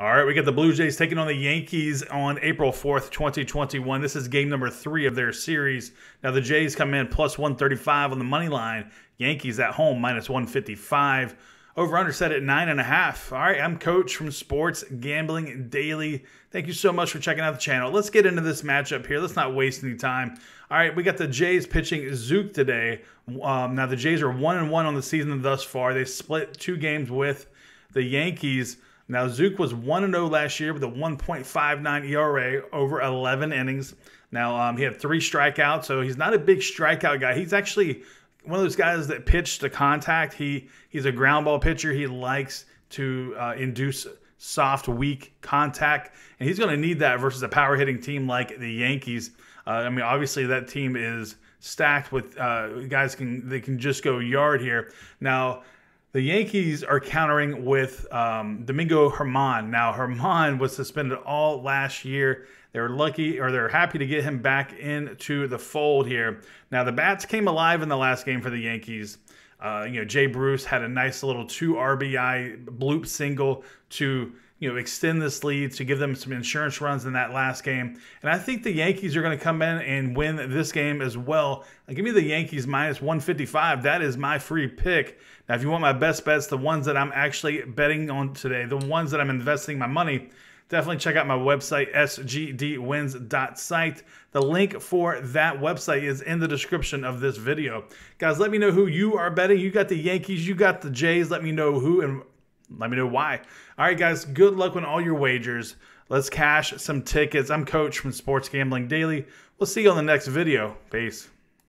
All right, we got the Blue Jays taking on the Yankees on April 4th, 2021. This is game number 3 of their series. Now, the Jays come in plus 135 on the money line. Yankees at home minus 155. Over-under set at 9.5. All right, I'm Coach from Sports Gambling Daily. Thank you so much for checking out the channel. Let's get into this matchup here. Let's not waste any time. All right, we got the Jays pitching Zook today. Now, the Jays are 1-1 on the season thus far. They split 2 games with the Yankees. Now, Zook was 1-0 last year with a 1.59 ERA over 11 innings. Now, he had 3 strikeouts, so he's not a big strikeout guy. He's actually one of those guys that pitch to contact. He's a ground ball pitcher. He likes to induce soft, weak contact, and he's going to need that versus a power-hitting team like the Yankees. I mean, obviously, that team is stacked with guys they can just go yard here. Now, the Yankees are countering with Domingo German. Now, German was suspended all last year. They're happy to get him back into the fold here. Now, the bats came alive in the last game for the Yankees. Jay Bruce had a nice little 2 RBI bloop single to extend this lead, to give them some insurance runs in that last game. And I think the Yankees are going to come in and win this game as well. Give me the Yankees minus 155. That is my free pick. Now, if you want my best bets, the ones that I'm actually betting on today, the ones that I'm investing my money, definitely check out my website, sgdwins.site. The link for that website is in the description of this video. Guys, let me know who you are betting. You got the Yankees. You got the Jays. Let me know who and let me know why. All right, guys, good luck on all your wagers. Let's cash some tickets. I'm Coach from Sports Gambling Daily. We'll see you on the next video. Peace.